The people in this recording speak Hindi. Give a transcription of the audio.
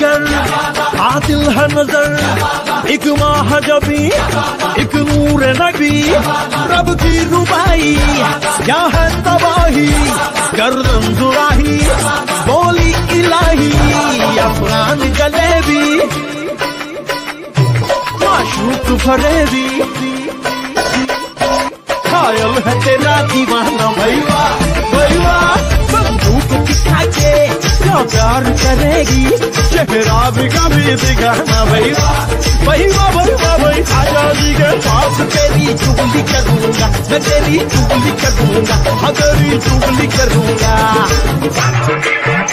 जिगर आतिल है नजर एक माह जबी एक नूर नबी रब की रुबाई क्या है तबाही गर्दन दुराही बोली इलाही अफगान जलेबी माशूक फरेबी कायल है तेरा दीवाना भैया भैया बंदूक किसा के क्या प्यार करेगी चेहरा भी कभी दिखाना भैया भैया भैया भैया आजादी के पास तेरी चुगली करूंगा मैं तेरी चुगली करूंगा हाँ तेरी चुगली करूंगा